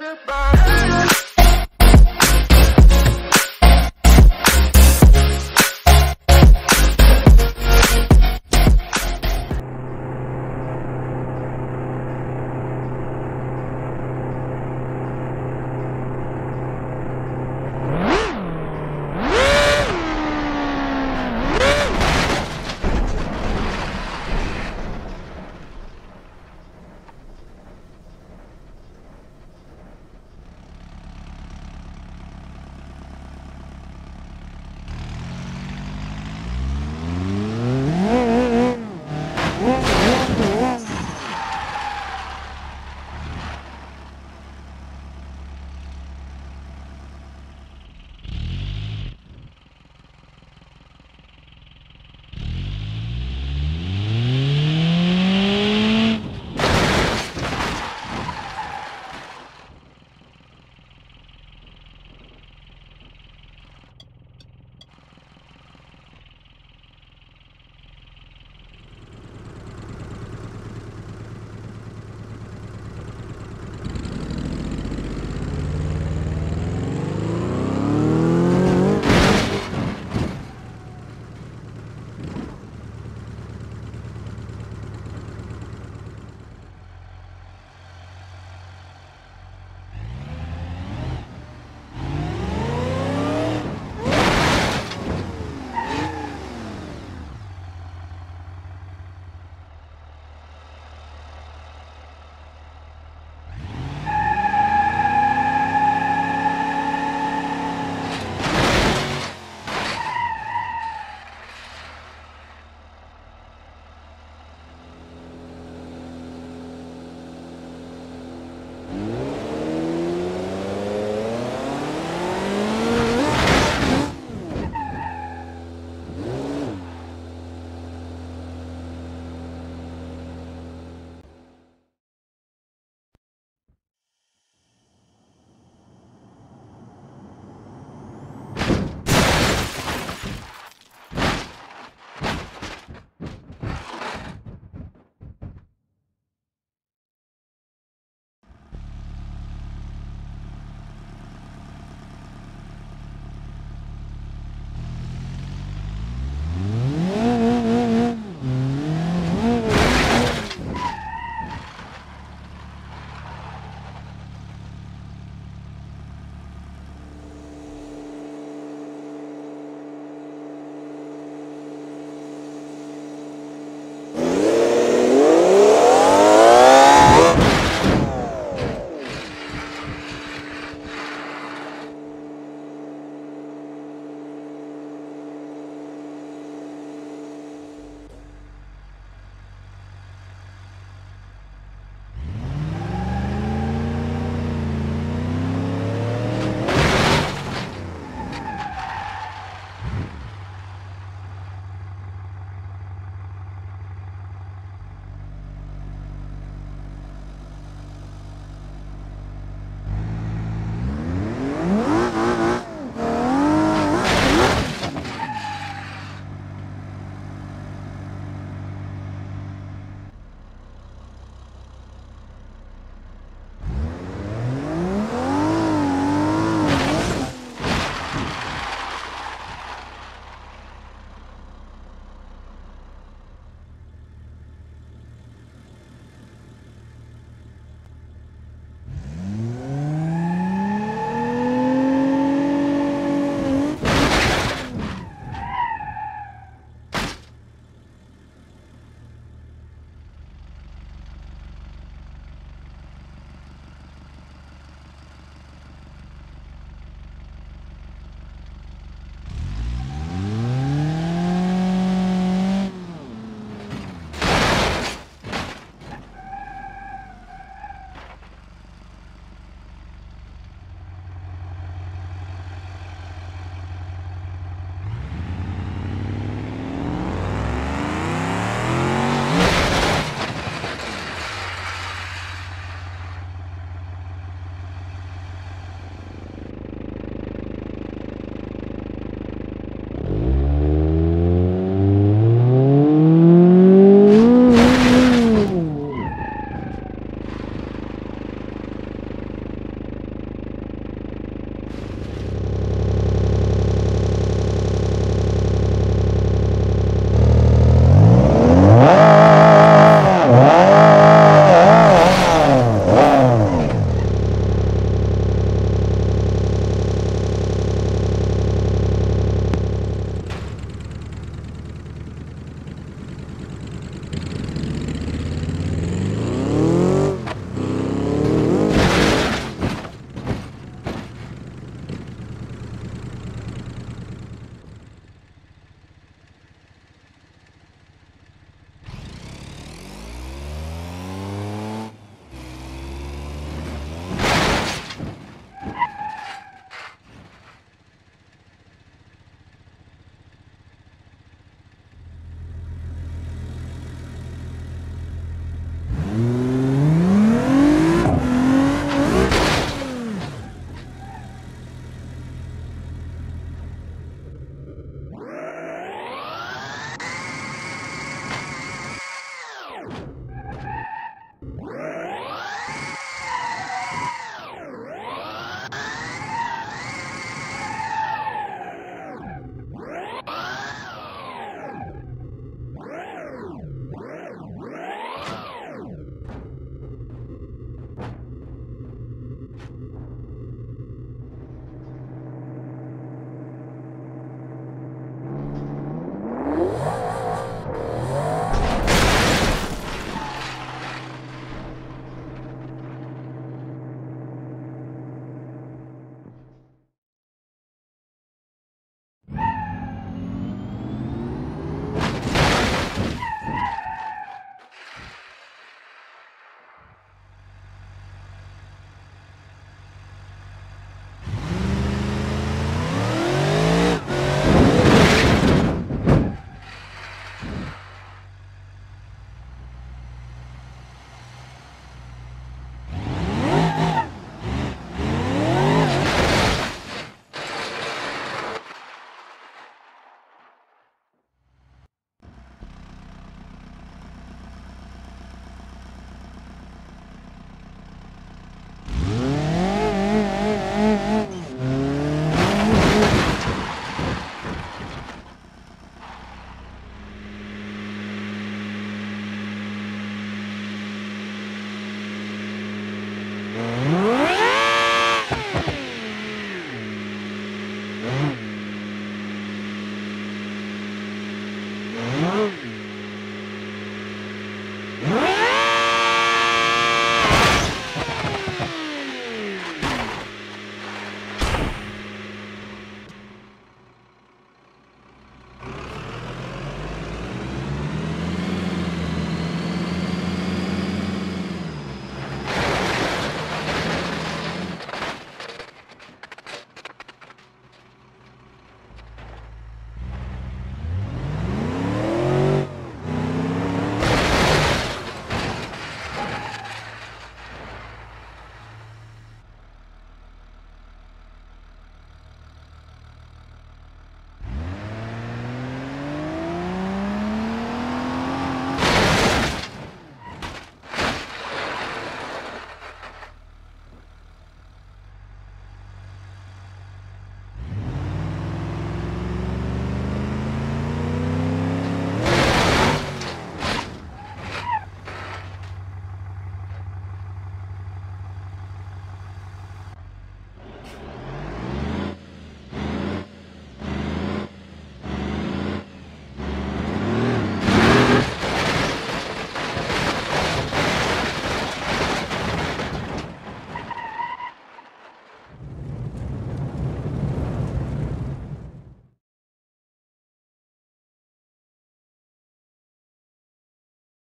goodbye.